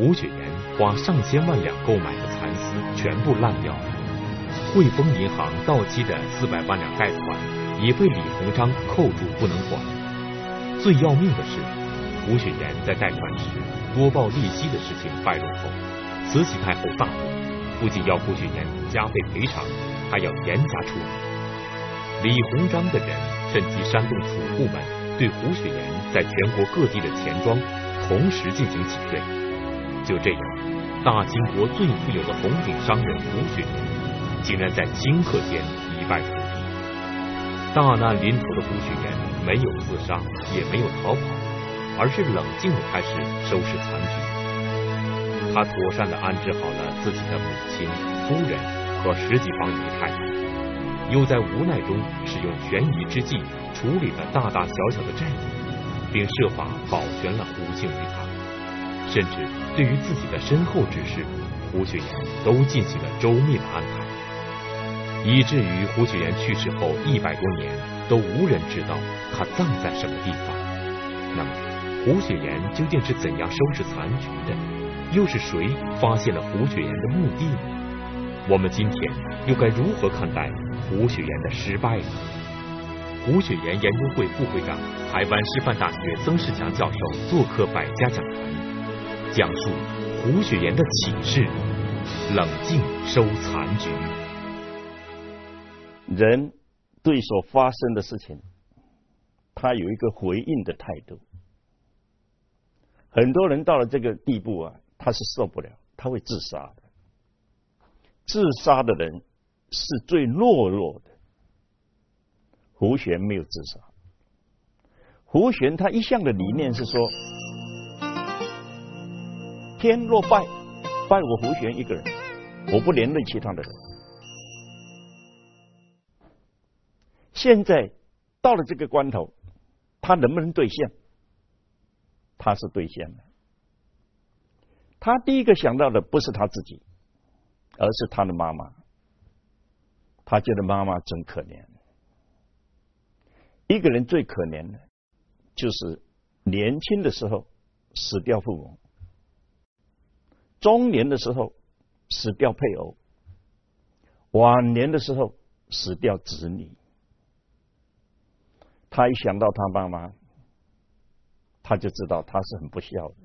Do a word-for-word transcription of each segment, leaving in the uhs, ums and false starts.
吴雪岩花上千万两购买的蚕丝全部烂掉了。汇丰银行到期的四百万两贷款也被李鸿章扣住不能还。最要命的是，吴雪岩在贷款时多报利息的事情败露后，慈禧太后大怒，不仅要吴雪岩加倍赔偿，还要严加处理。李鸿章的人趁机煽动储户们对吴雪岩在全国各地的钱庄同时进行挤兑。就这样，大清国最富有的红顶商人吴雪岩竟然在顷刻间一败涂地。大难临头的吴雪岩没有自杀，也没有逃跑，而是冷静地开始收拾残局。他妥善地安置好了自己的母亲、夫人和十几房姨太太，又在无奈中使用权宜之计处理了大大小小的债务，并设法保全了胡庆余堂。甚至对于自己的身后之事，胡雪岩都进行了周密的安排，以至于胡雪岩去世后一百多年都无人知道他葬在什么地方。那么胡雪岩究竟是怎样收拾残局的？又是谁发现了胡雪岩的墓地呢？我们今天又该如何看待胡雪岩的失败呢？胡雪岩研究会副会长、台湾师范大学曾仕强教授做客百家讲坛，讲述胡雪岩的启示：冷静收残局。人对所发生的事情，他有一个回应的态度。很多人到了这个地步啊，他是受不了，他会自杀的。自杀的人是最懦弱的。胡雪岩没有自杀。胡雪岩他一向的理念是说，天若败，败我胡雪岩一个人，我不连累其他的人。现在到了这个关头，他能不能兑现？他是兑现了。他第一个想到的不是他自己，而是他的妈妈。他觉得妈妈真可怜。一个人最可怜的，就是年轻的时候死掉父母，中年的时候死掉配偶，晚年的时候死掉子女。他一想到他妈妈，他就知道他是很不孝的。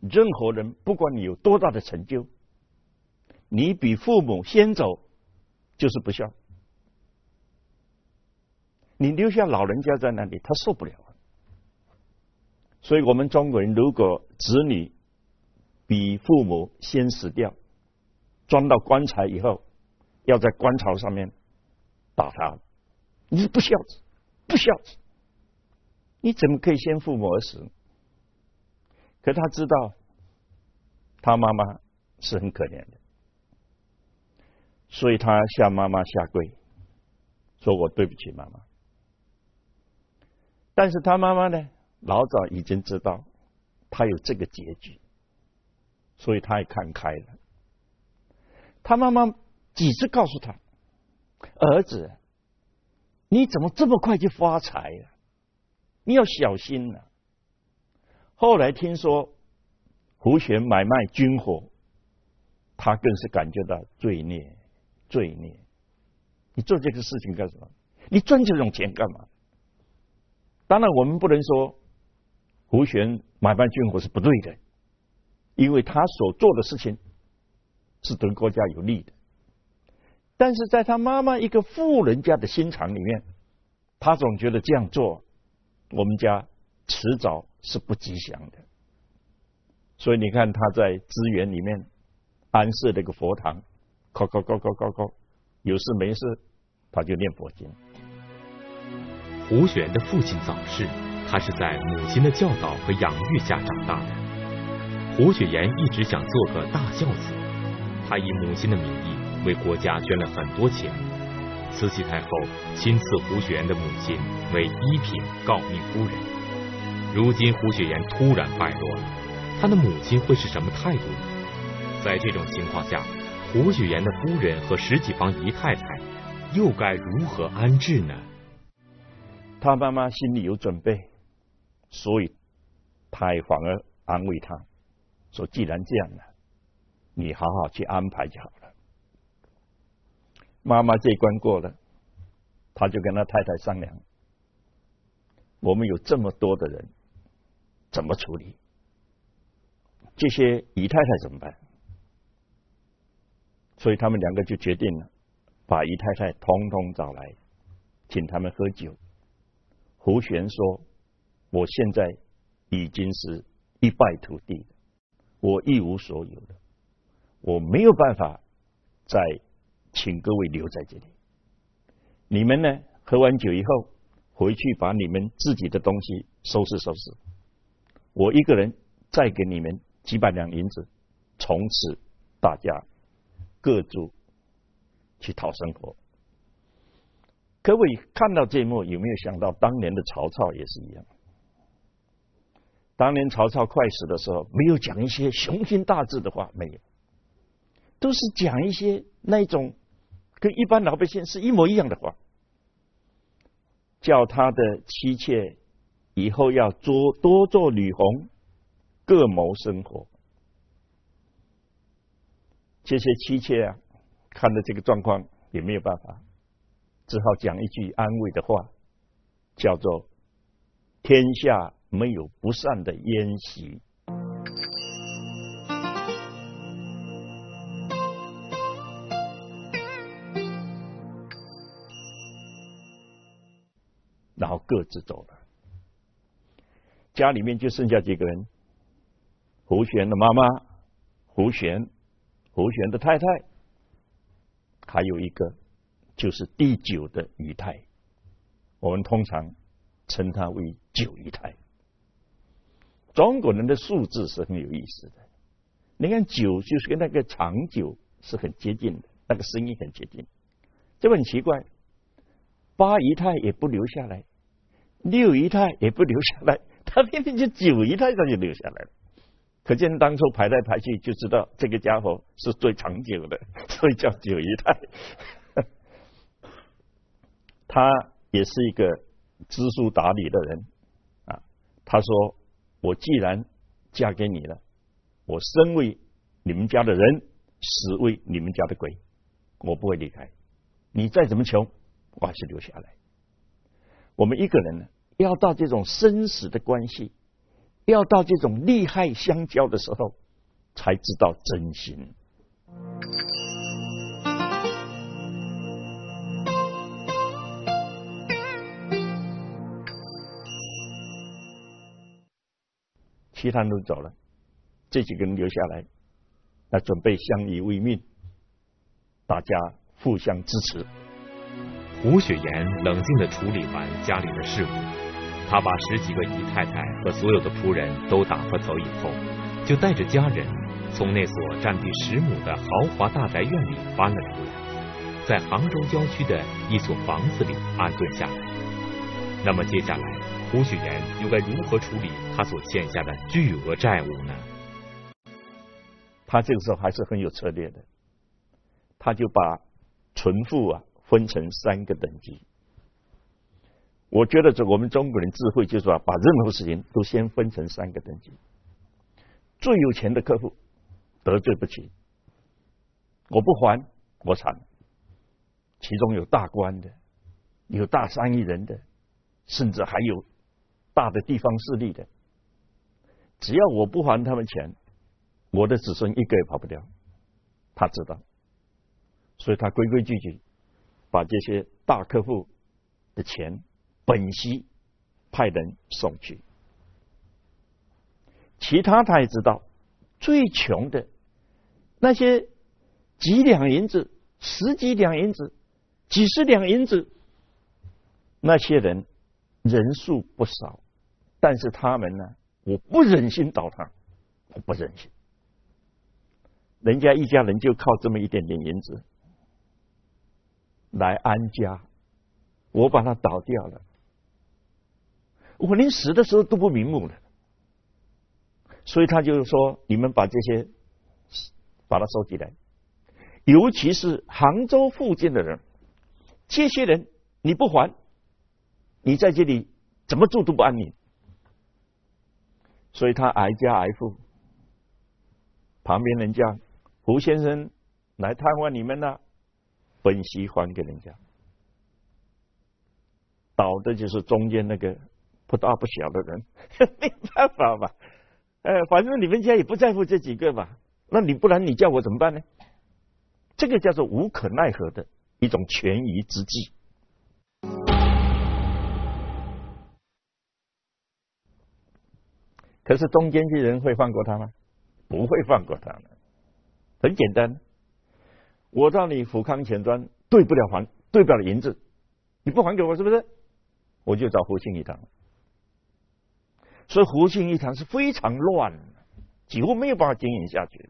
任何人，不管你有多大的成就，你比父母先走就是不孝。你留下老人家在那里，他受不了。所以我们中国人，如果子女比父母先死掉，装到棺材以后，要在棺槽上面打他，你是不孝子，不孝子。你怎么可以先父母而死？可他知道他妈妈是很可怜的，所以他向妈妈下跪，说我对不起妈妈。但是他妈妈呢，老早已经知道他有这个结局，所以他也看开了。他妈妈几次告诉他，儿子，你怎么这么快就发财了？你要小心啊。后来听说胡雪岩买卖军火，他更是感觉到罪孽，罪孽！你做这个事情干什么？你赚这种钱干嘛？当然，我们不能说胡雪岩买卖军火是不对的，因为他所做的事情是对国家有利的。但是在他妈妈一个富人家的心肠里面，他总觉得这样做，我们家迟早是不吉祥的。所以你看他在资源里面安设了一个佛堂，叩叩叩叩叩叩，有事没事他就念佛经。胡雪岩的父亲早逝，他是在母亲的教导和养育下长大的。胡雪岩一直想做个大孝子，他以母亲的名义为国家捐了很多钱。慈禧太后亲赐胡雪岩的母亲为一品诰命夫人。如今胡雪岩突然败落了，他的母亲会是什么态度呢？在这种情况下，胡雪岩的夫人和十几房姨太太又该如何安置呢？他妈妈心里有准备，所以她也反而安慰他，说既然这样了，你好好去安排就好了。妈妈这一关过了，他就跟他太太商量，我们有这么多的人，怎么处理？这些姨太太怎么办？所以他们两个就决定了，把姨太太统统找来，请他们喝酒。胡璇说：“我现在已经是一败涂地了，我一无所有了，我没有办法再请各位留在这里。你们呢，喝完酒以后回去把你们自己的东西收拾收拾，我一个人再给你们几百两银子，从此大家各自去讨生活。”各位看到这一幕，有没有想到当年的曹操也是一样？当年曹操快死的时候，没有讲一些雄心大志的话，没有，都是讲一些那种跟一般老百姓是一模一样的话，叫他的妻妾以后要多多做女红，各谋生活。这些妻妾啊，看到这个状况也没有办法，只好讲一句安慰的话，叫做天下没有不散的宴席。然后各自走了，家里面就剩下几个人，胡璇的妈妈，胡璇胡璇的太太，还有一个就是第九的姨太，我们通常称她为九姨太。中国人的数字是很有意思的，你看九就是跟那个长久是很接近的，那个声音很接近，这很奇怪，八姨太也不留下来，六姨太也不留下来，他偏偏就九姨太他就留下来了。可见当初排来排去就知道这个家伙是最长久的，所以叫九姨太。他也是一个知书达理的人啊。他说：“我既然嫁给你了，我身为你们家的人，实为你们家的鬼，我不会离开。你再怎么穷，我还是留下来。”我们一个人呢，要到这种生死的关系，要到这种利害相交的时候，才知道真心。其他人都走了，这几个人留下来，那准备相依为命，大家互相支持。胡雪岩冷静地处理完家里的事务。他把十几个姨太太和所有的仆人都打发走以后，就带着家人从那所占地十亩的豪华大宅院里搬了出来，在杭州郊区的一所房子里安顿下来。那么接下来，胡雪岩又该如何处理他所欠下的巨额债务呢？他这个时候还是很有策略的，他就把存付啊分成三个等级。我觉得这我们中国人智慧就是说，把任何事情都先分成三个等级。最有钱的客户得罪不起，我不还我惨。其中有大官的，有大生意人的，甚至还有大的地方势力的。只要我不还他们钱，我的子孙一个也跑不掉。他知道，所以他规规矩矩把这些大客户的钱本息派人送去。其他他也知道，最穷的那些几两银子、十几两银子、几十两银子，那些人人数不少，但是他们呢，我不忍心倒他，我不忍心。人家一家人就靠这么一点点银子来安家，我把它倒掉了。我连死的时候都不瞑目了，所以他就是说，你们把这些把它收集来，尤其是杭州附近的人，这些人你不还，你在这里怎么住都不安宁。所以他挨家挨户旁边人家胡先生来探望你们了、啊，本息还给人家。倒的就是中间那个不大不小的人，没办法嘛。哎、呃，反正你们家也不在乎这几个嘛，那你不然你叫我怎么办呢？这个叫做无可奈何的一种权宜之计。可是中间这人会放过他吗？不会放过他的。很简单，我让你府康钱庄对不了还，对不了银子，你不还给我是不是？我就找胡庆一堂。所以胡庆一堂是非常乱，几乎没有办法经营下去的。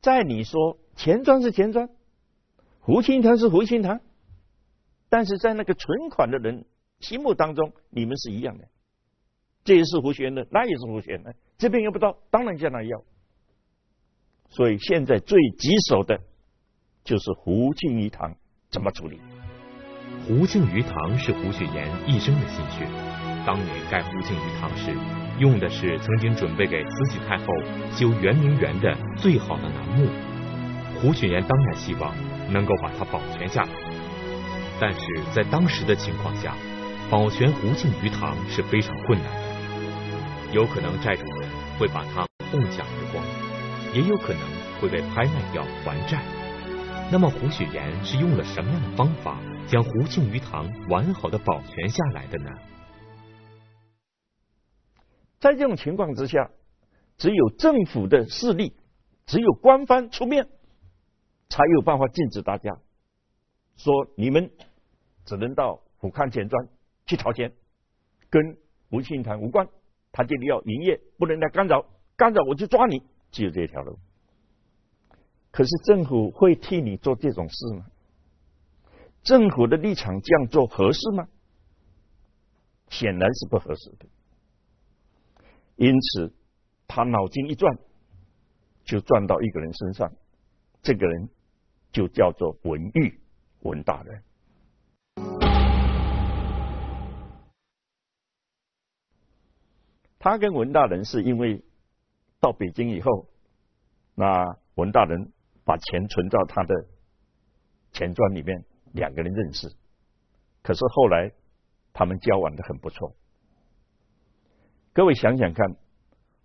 在你说钱庄是钱庄，胡庆一堂是胡庆一堂，但是在那个存款的人心目当中，你们是一样的。这也是胡学的，那也是胡学的，这边要不到，当然向他要。所以现在最棘手的就是胡庆余堂怎么处理。胡庆余堂是胡雪岩一生的心血。当年盖胡庆余堂时，用的是曾经准备给慈禧太后修圆明园的最好的楠木。胡雪岩当然希望能够把它保全下来，但是在当时的情况下，保全胡庆余堂是非常困难的。有可能债主们会把它哄抢而光，也有可能会被拍卖掉还债。那么胡雪岩是用了什么样的方法将胡庆余堂完好的保全下来的呢？在这种情况之下，只有政府的势力，只有官方出面，才有办法禁止大家说你们只能到府康钱庄去讨钱，跟胡庆余堂无关，他这里要营业，不能来干扰，干扰我就抓你，只有这条路。可是政府会替你做这种事吗？政府的立场这样做合适吗？显然是不合适的。因此他脑筋一转，就转到一个人身上，这个人就叫做文玉，文大人。他跟文大人是因为到北京以后，那文大人把钱存到他的钱庄里面，两个人认识。可是后来他们交往得很不错。各位想想看，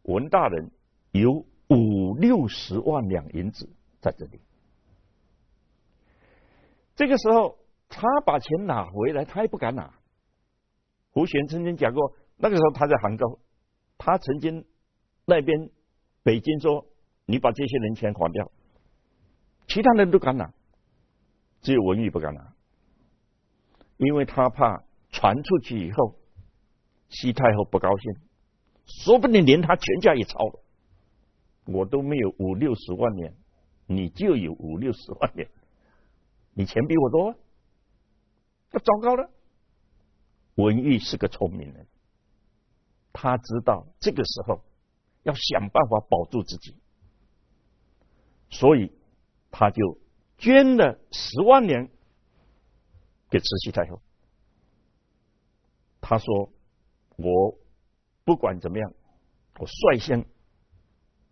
文大人有五六十万两银子在这里。这个时候他把钱拿回来，他也不敢拿。胡璇曾经讲过，那个时候他在杭州。他曾经那边北京说，你把这些人钱还掉，其他人都敢拿，只有文玉不敢拿，因为他怕传出去以后西太后不高兴，说不定连他全家也抄了。我都没有五六十万两，你就有五六十万两，你钱比我多啊，那糟糕了。文玉是个聪明人，他知道这个时候要想办法保住自己，所以他就捐了十万两给慈禧太后。他说我不管怎么样，我率先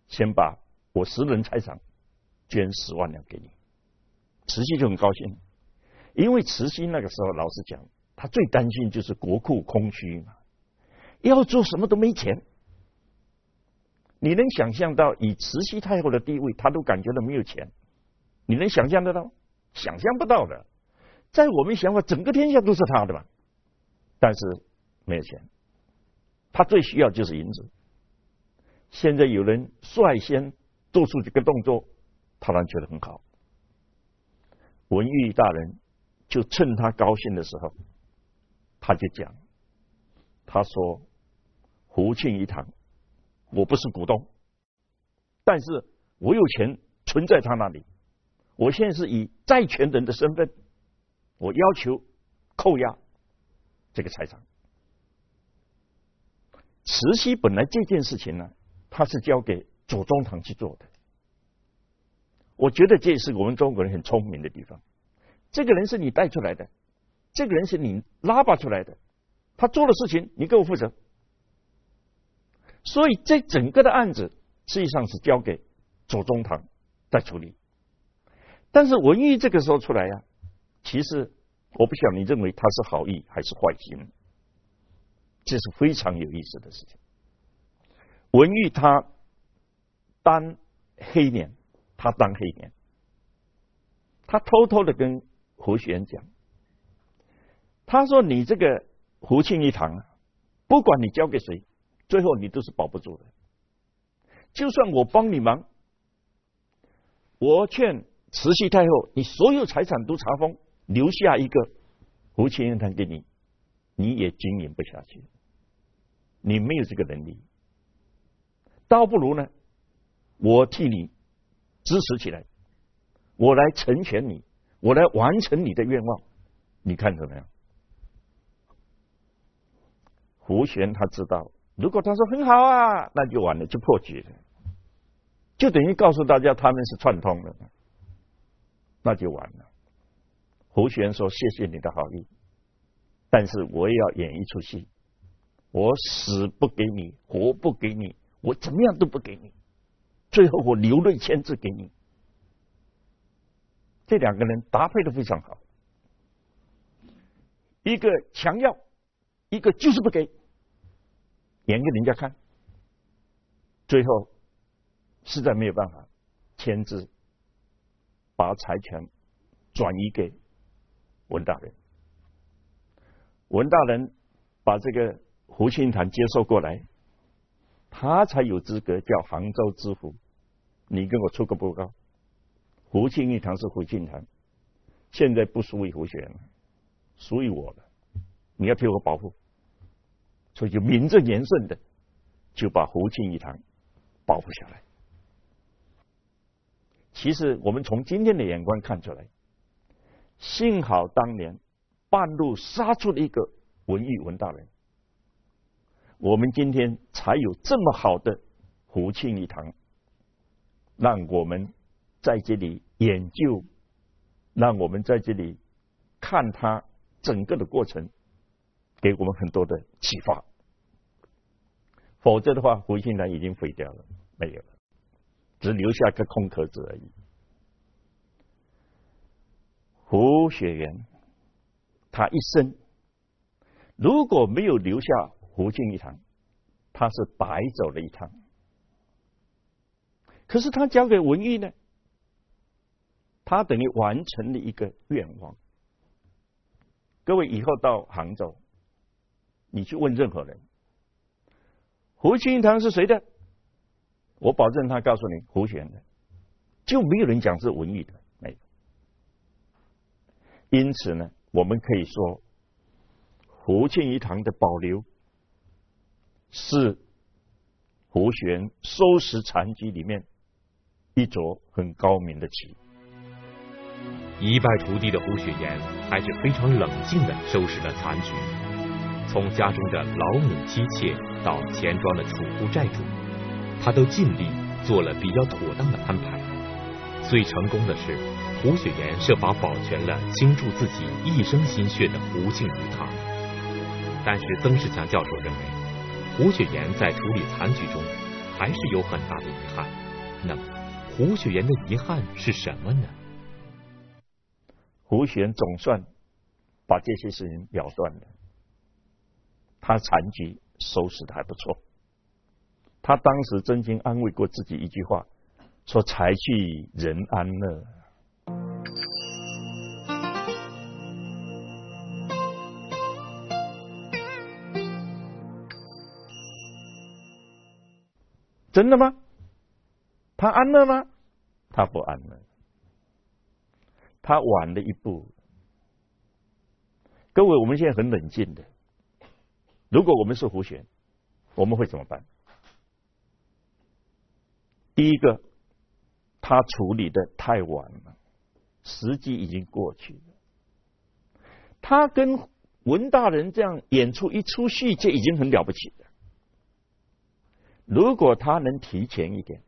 先把我私人财产捐十万两给你。慈禧就很高兴，因为慈禧那个时候老实讲，他最担心就是国库空虚嘛，要做什么都没钱。你能想象到以慈禧太后的地位，她都感觉到没有钱，你能想象得到？想象不到的。在我们想法，整个天下都是她的嘛，但是没有钱，她最需要就是银子。现在有人率先做出这个动作，她当然觉得很好。文玉大人就趁他高兴的时候，他就讲，他说胡庆余堂我不是股东，但是我有钱存在他那里，我现在是以债权人的身份，我要求扣押这个财产。慈禧本来这件事情呢，他是交给左宗棠去做的。我觉得这也是我们中国人很聪明的地方，这个人是你带出来的，这个人是你拉拔出来的，他做的事情你给我负责。所以这整个的案子实际上是交给左宗棠在处理。但是文玉这个时候出来呀、啊，其实我不晓得你认为他是好意还是坏心，这是非常有意思的事情。文玉他当黑脸，他当黑脸，他偷偷的跟胡璇讲，他说：“你这个胡庆一堂啊，不管你交给谁，最后你都是保不住的。就算我帮你忙，我劝慈禧太后，你所有财产都查封，留下一个胡庆一堂给你，你也经营不下去，你没有这个能力。倒不如呢，我替你支持起来，我来成全你，我来完成你的愿望，你看怎么样？”胡璇他知道，如果他说很好啊，那就完了，就破局了，就等于告诉大家他们是串通的，那就完了。胡璇说：“谢谢你的好意，但是我也要演一出戏，我死不给你，活不给你，我怎么样都不给你，最后我流泪签字给你。”这两个人搭配得非常好，一个强要，一个就是不给，演给人家看，最后实在没有办法，签字把财权转移给文大人。文大人把这个胡庆堂接受过来，他才有资格叫杭州知府，你跟我出个报告，胡庆一堂是胡庆堂，现在不属于胡璇了，属于我了，你要替我保护。所以就名正言顺的就把胡庆一堂保护下来。其实我们从今天的眼光看出来，幸好当年半路杀出了一个文玉文大人，我们今天才有这么好的胡庆一堂，让我们在这里研究，让我们在这里看他整个的过程，给我们很多的启发。否则的话，胡庆一堂已经废掉了，没有了，只留下个空壳子而已。胡雪原他一生如果没有留下胡庆一堂，他是白走了一趟。可是他交给文玉呢，他等于完成了一个愿望。各位以后到杭州，你去问任何人，胡庆一堂是谁的？我保证他告诉你胡璇的，就没有人讲是文玉的，没有。因此呢，我们可以说，胡庆一堂的保留是胡璇收拾残局里面一着很高明的棋。一败涂地的胡雪岩还是非常冷静的收拾了残局，从家中的老母妻妾到钱庄的储户债主，他都尽力做了比较妥当的安排。最成功的是，胡雪岩设法保全了倾注自己一生心血的胡庆一堂。但是曾仕强教授认为，胡雪岩在处理残局中还是有很大的遗憾。那么胡雪岩的遗憾是什么呢？胡雪岩总算把这些事情了断了，他残局收拾的还不错。他当时真心安慰过自己一句话，说财去人安乐。真的吗？他安乐吗？他不安乐，他晚了一步。各位，我们现在很冷静的，如果我们是胡璇，我们会怎么办？第一个，他处理的太晚了，时机已经过去了。他跟文大人这样演出一出戏，这已经很了不起了。如果他能提前一点，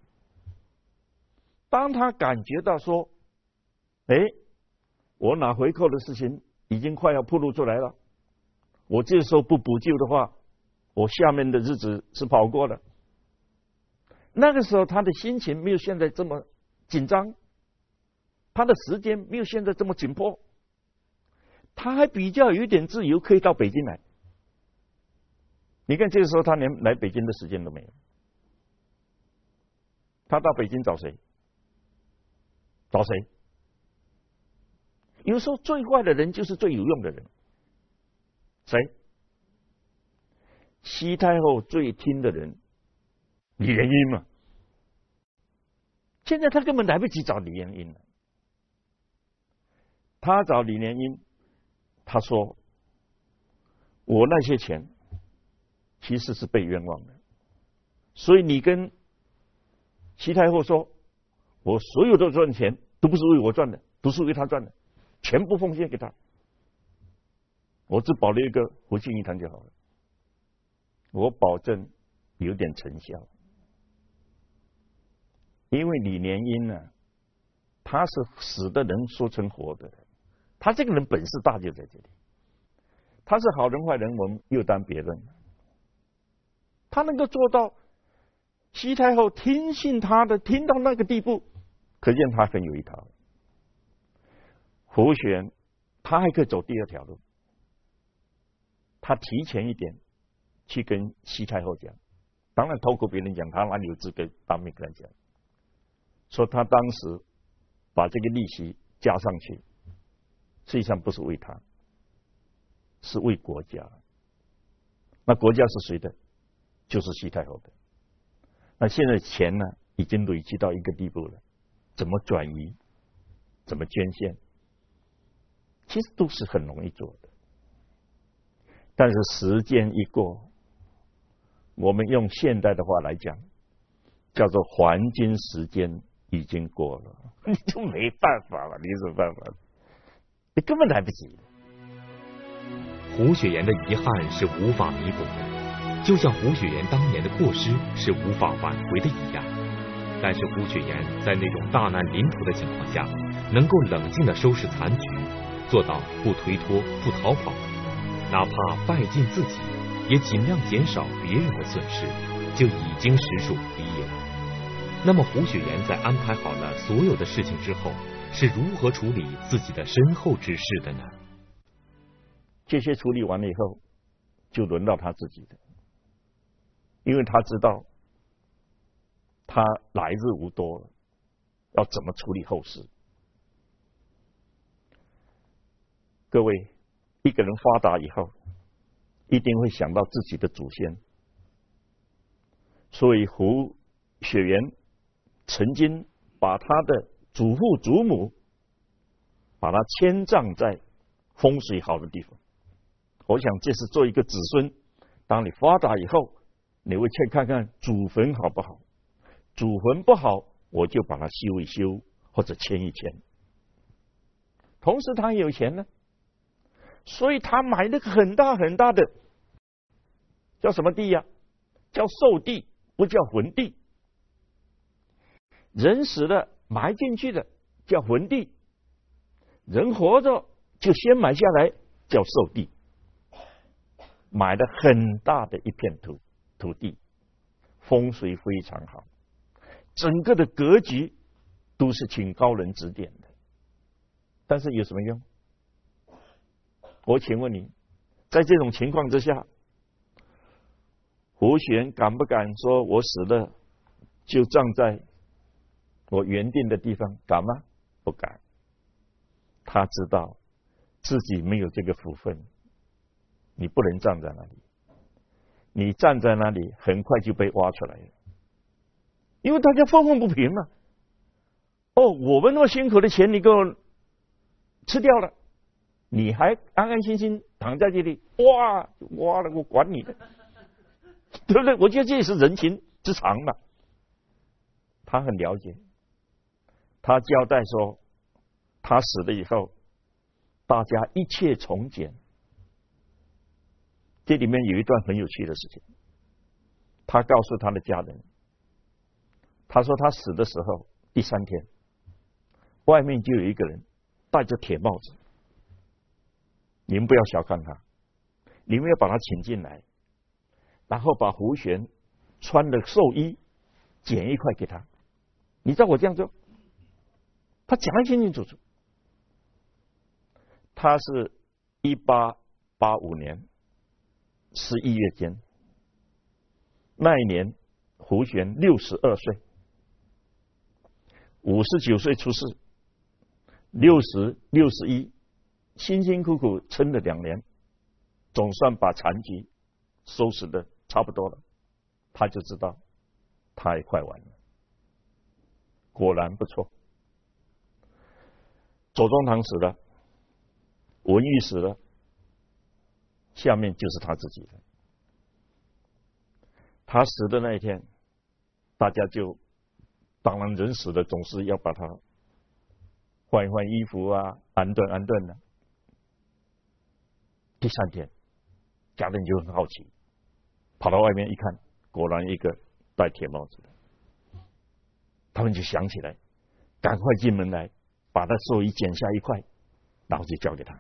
当他感觉到说，哎，我拿回扣的事情已经快要暴露出来了，我这时候不补救的话，我下面的日子是跑过了。那个时候他的心情没有现在这么紧张，他的时间没有现在这么紧迫，他还比较有点自由，可以到北京来。你看这个时候他连来北京的时间都没有，他到北京找谁？找谁？有时候最坏的人就是最有用的人。谁？西太后最听的人李莲英嘛。现在他根本来不及找李莲英了。他找李莲英，他说：“我那些钱其实是被冤枉的，所以你跟西太后说，我所有的赚钱都不是为我赚的，都是为他赚的，全部奉献给他，我只保留一个福庆一堂就好了，我保证有点成效。”因为李莲英呢、啊，他是死的人说成活的人，他这个人本事大就在这里，他是好人坏人我们又当别论，他能够做到西太后听信他的，听到那个地步，可见他很有一套。胡璇他还可以走第二条路，他提前一点去跟西太后讲，当然透过别人讲，他哪里有资格当面跟他讲，说他当时把这个利息加上去，实际上不是为他，是为国家。那国家是谁的？就是西太后的。那现在钱呢，已经累积到一个地步了，怎么转移，怎么捐献，其实都是很容易做的。但是时间一过，我们用现代的话来讲，叫做黄金时间已经过了，你就没办法了，你有什么办法？你根本来不及。胡雪岩的遗憾是无法弥补的。就像胡雪岩当年的过失是无法挽回的一样，但是胡雪岩在那种大难临头的情况下，能够冷静地收拾残局，做到不推脱、不逃跑，哪怕败尽自己，也尽量减少别人的损失，就已经实属不易了。那么胡雪岩在安排好了所有的事情之后，是如何处理自己的身后之事的呢？这些处理完了以后，就轮到他自己的。因为他知道他来日无多了，要怎么处理后事。各位，一个人发达以后，一定会想到自己的祖先，所以胡雪岩曾经把他的祖父祖母把他迁葬在风水好的地方。我想这是做一个子孙，当你发达以后，你会去看看祖坟好不好，祖坟不好我就把它修一修或者迁一迁。同时他有钱呢，所以他买了个很大很大的叫什么地呀、啊？叫寿地，不叫坟地。人死了埋进去的叫坟地，人活着就先买下来叫寿地。买了很大的一片土土地，风水非常好，整个的格局都是请高人指点的，但是有什么用？我请问你，在这种情况之下，胡雪岩敢不敢说我死了就葬在我原定的地方？敢吗？不敢。他知道自己没有这个福分，你不能葬在那里，你站在那里很快就被挖出来了，因为大家愤愤不平嘛。哦，我们那么辛苦的钱你给我吃掉了，你还安安心心躺在这里，哇挖了我管你的，对不对？我觉得这也是人情之常嘛。他很了解，他交代说他死了以后大家一切从简。这里面有一段很有趣的事情，他告诉他的家人，他说他死的时候第三天，外面就有一个人戴着铁帽子，你们不要小看他，你们要把他请进来，然后把胡璇穿了寿衣捡一块给他，你照我这样做。他讲得清清楚楚。他是一八八五年十一月间，那一年胡璇六十二岁，五十九岁出世，六十、六十一，辛辛苦苦撑了两年，总算把残局收拾的差不多了。他就知道他也快完了，果然不错。左宗棠死了，文玉死了，下面就是他自己了。他死的那一天，大家就当然人死了总是要把他换一换衣服啊，安顿安顿啊。第三天，家人就很好奇，跑到外面一看，果然一个戴铁帽子的。他们就想起来，赶快进门来，把他寿衣剪下一块，然后就交给他。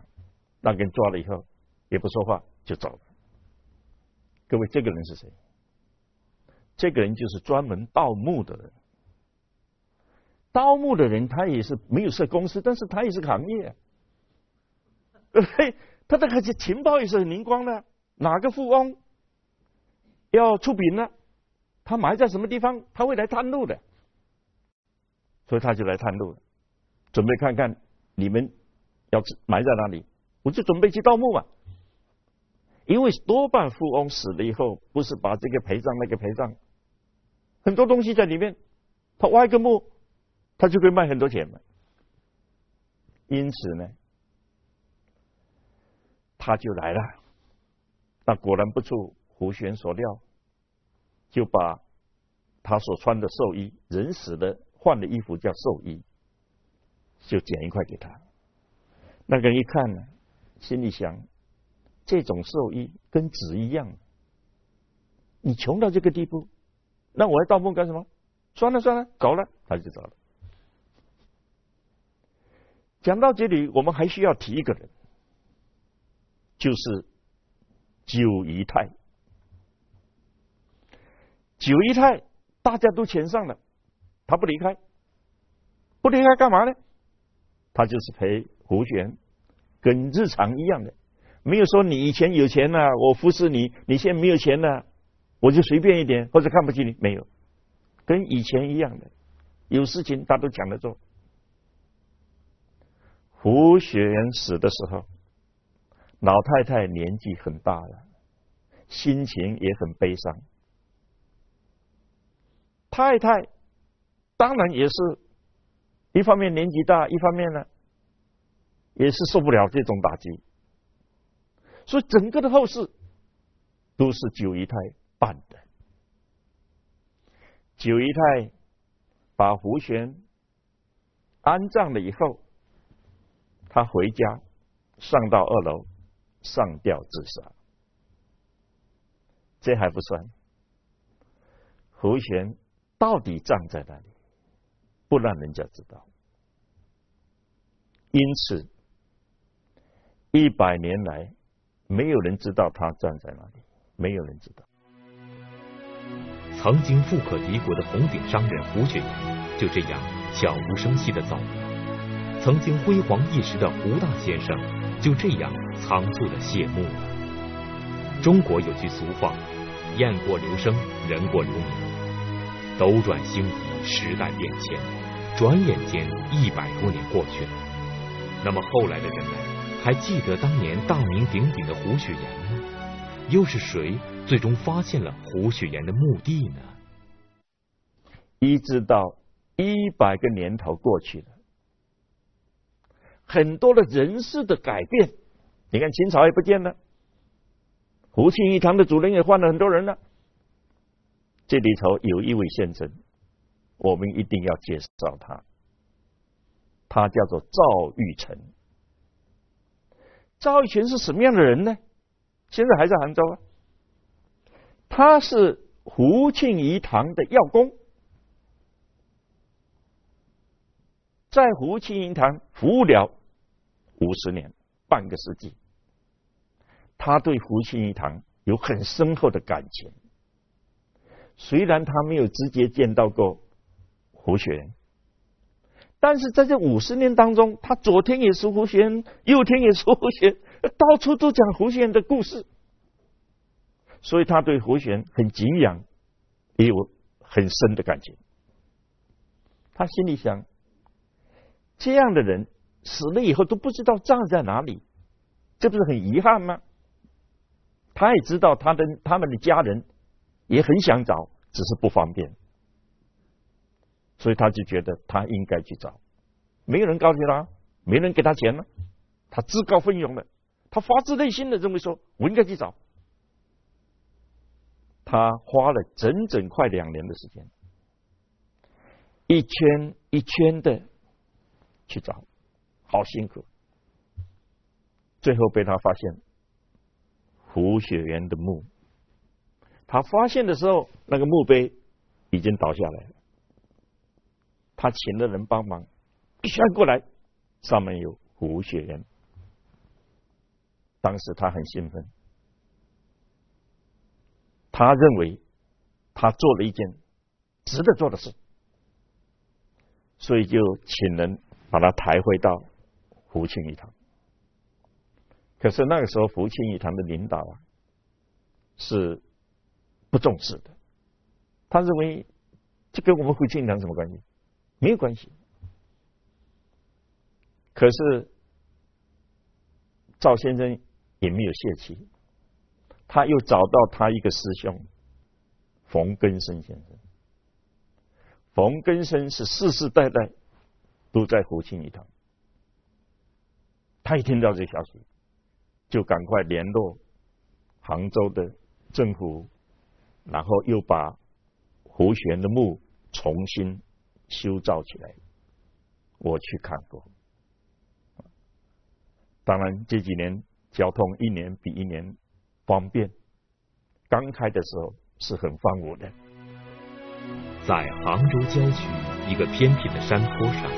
那个人抓了以后也不说话就走了。各位，这个人是谁？这个人就是专门盗墓的人。盗墓的人他也是没有设公司，但是他也是行业，他的情报也是很灵光的。哪个富翁要出殡了，他埋在什么地方，他会来探路的。所以他就来探路了，准备看看你们要埋在哪里，我就准备去盗墓嘛。因为多半富翁死了以后，不是把这个陪葬那个陪葬，很多东西在里面，他挖一个墓，他就可以卖很多钱嘛。因此呢，他就来了。那果然不出胡璇所料，就把他所穿的寿衣，人死的换的衣服叫寿衣，就剪一块给他。那个人一看呢，心里想，这种寿衣跟纸一样，你穷到这个地步，那我还盗墓干什么？算了算了，走了，他就走了。讲到这里，我们还需要提一个人，就是九姨太。九姨太大家都遣上了，他不离开，不离开干嘛呢？他就是陪胡璇，跟日常一样的。没有说你以前有钱了、啊，我服侍你；你现在没有钱了、啊，我就随便一点，或者看不起你。没有，跟以前一样的，有事情他都抢着做。胡璇死的时候，老太太年纪很大了，心情也很悲伤。太太当然也是一方面年纪大，一方面呢也是受不了这种打击。所以整个的后事都是九姨太办的。九姨太把胡璇安葬了以后，他回家上到二楼上吊自杀。这还不算，胡璇到底葬在哪里不让人家知道。因此一百年来没有人知道他站在哪里，没有人知道。曾经富可敌国的红顶商人胡雪岩就这样悄无声息的走了，曾经辉煌一时的胡大先生就这样仓促的谢幕了。中国有句俗话，雁过留声，人过留名。斗转星移，时代变迁，转眼间一百多年过去了。那么后来的人们还记得当年大名鼎鼎的胡雪岩吗？又是谁最终发现了胡雪岩的墓地呢？一直到一百个年头过去了，很多的人事的改变，你看秦朝也不见了，胡庆一堂的主人也换了很多人了。这里头有一位先生，我们一定要介绍他，他叫做赵玉成。赵玉成是什么样的人呢？现在还在杭州啊。他是胡庆宜堂的药工，在胡庆宜堂服务了五十年，半个世纪。他对胡庆宜堂有很深厚的感情，虽然他没有直接见到过胡雪岩，但是在这五十年当中，他左天也是胡雪岩，右天也是胡雪岩，到处都讲胡雪岩的故事，所以他对胡雪岩很敬仰，也有很深的感情。他心里想，这样的人死了以后都不知道葬在哪里，这不是很遗憾吗？他也知道他的他们的家人也很想找，只是不方便，所以他就觉得他应该去找。没有人告诉他，没人给他钱了，他自告奋勇了，他发自内心的认为说，我应该去找。他花了整整快两年的时间，一圈一圈的去找，好辛苦。最后被他发现胡雪岩的墓，他发现的时候那个墓碑已经倒下来了，他请了人帮忙一圈过来，上面有胡雪岩。当时他很兴奋，他认为他做了一件值得做的事，所以就请人把他抬回到福清义堂。可是那个时候福清义堂的领导啊是不重视的，他认为这跟我们福清义堂什么关系？没有关系。可是赵先生也没有泄气，他又找到他一个师兄冯根生先生。冯根生是世世代代都在福清义堂，他一听到这消息就赶快联络杭州的政府，然后又把胡雪岩的墓重新修造起来。我去看过，当然这几年交通一年比一年方便，刚开的时候是很荒芜的。在杭州郊区一个偏僻的山坡上，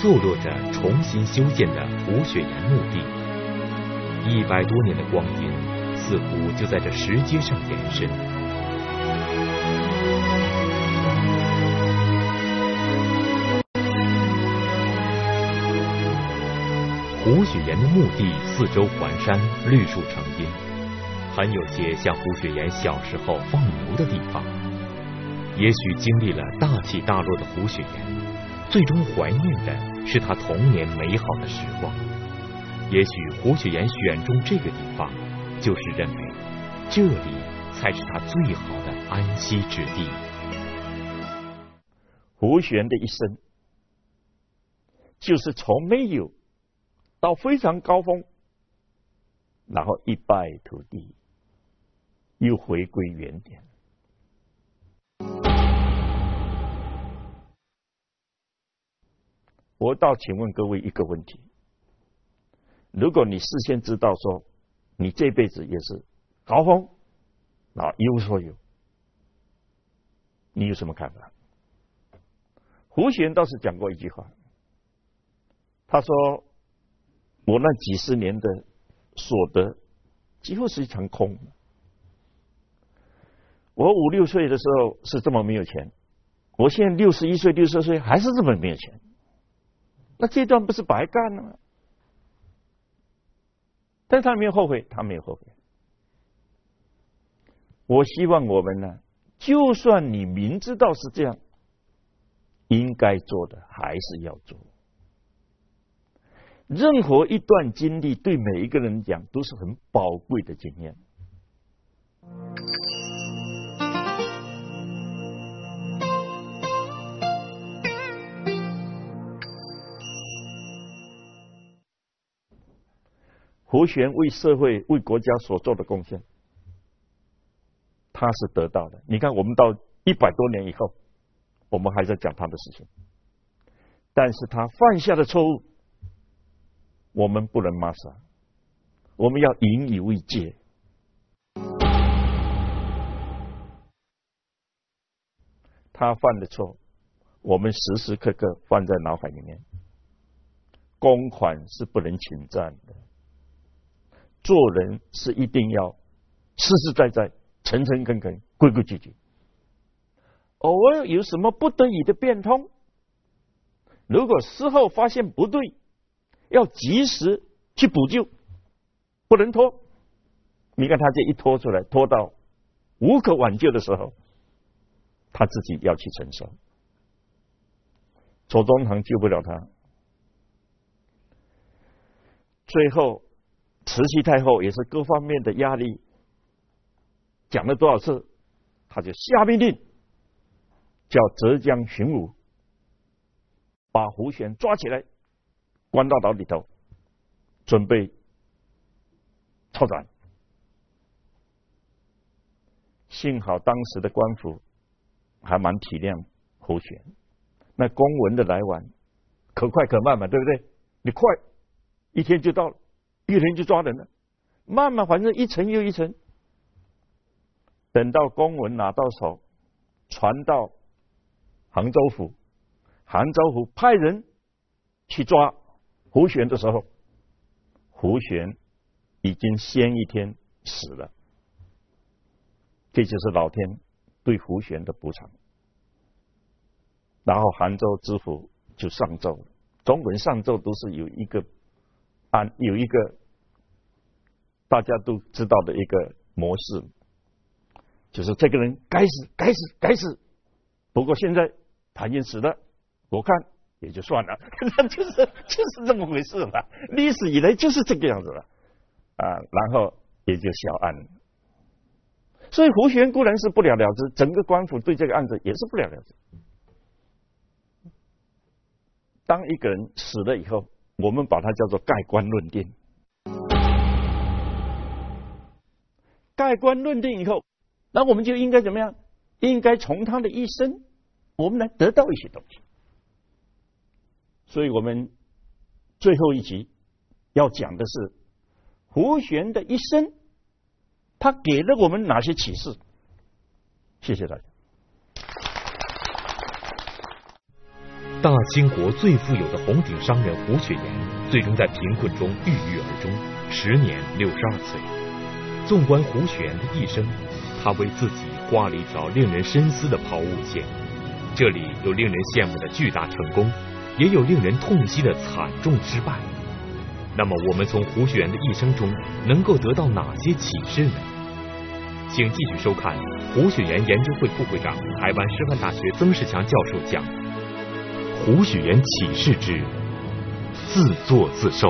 坐落着重新修建的胡雪岩墓地。一百多年的光阴似乎就在这石阶上延伸。胡雪岩的墓地四周环山，绿树成荫，很有些像胡雪岩小时候放牛的地方。也许经历了大起大落的胡雪岩，最终怀念的是他童年美好的时光。也许胡雪岩选中这个地方，就是认为这里才是他最好的安息之地。胡雪岩的一生，就是从没有到非常高峰，然后一败涂地，又回归原点。我倒请问各位一个问题：如果你事先知道说你这辈子也是高峰，然后一无所有，你有什么看法？胡雪岩倒是讲过一句话，他说：“我那几十年的所得几乎是一场空。我五六岁的时候是这么没有钱，我现在六十一岁、六十岁还是这么没有钱，那这段不是白干了吗？”但是他没有后悔，他没有后悔。我希望我们呢，就算你明知道是这样，应该做的还是要做。任何一段经历对每一个人讲都是很宝贵的经验。胡雪岩为社会、为国家所做的贡献，他是得到的。你看，我们到一百多年以后，我们还在讲他的事情，但是他犯下的错误，我们不能抹杀，我们要引以为戒。他犯的错，我们时时刻刻放在脑海里面。公款是不能侵占的，做人是一定要实实在在、诚诚恳恳、规规矩矩，偶尔有什么不得已的变通，如果事后发现不对，要及时去补救，不能拖。你看他这一拖出来，拖到无可挽救的时候，他自己要去承受。左宗棠救不了他，最后慈禧太后也是各方面的压力，讲了多少次，他就下命令，叫浙江巡抚把胡璇抓起来，关到牢里头，准备抄斩。幸好当时的官府还蛮体谅胡璇，那公文的来往可快可慢嘛，对不对？你快一天就到了，一天就抓人了，慢慢反正一层又一层，等到公文拿到手，传到杭州府，杭州府派人去抓胡璇的时候，胡璇已经先一天死了。这就是老天对胡璇的补偿。然后杭州知府就上奏，中文上奏都是有一个按有一个大家都知道的一个模式，就是这个人该死该死该死，不过现在他已经死了，我看也就算了，就是就是这么回事了。历史以来就是这个样子了啊，然后也就小案了。所以胡璇固然是不了了之，整个官府对这个案子也是不了了之。当一个人死了以后，我们把它叫做盖棺论定。盖棺论定以后，那我们就应该怎么样？应该从他的一生，我们来得到一些东西。所以我们最后一集要讲的是胡璇的一生，他给了我们哪些启示？谢谢大家。大清国最富有的红顶商人胡雪岩，最终在贫困中郁郁而终，时年六十二岁。纵观胡雪岩的一生，他为自己画了一条令人深思的抛物线，这里有令人羡慕的巨大成功，也有令人痛惜的惨重失败。那么我们从胡雪岩的一生中能够得到哪些启示呢？请继续收看胡雪岩研究会副会长、台湾师范大学曾仕强教授讲《胡雪岩启示之自作自受》。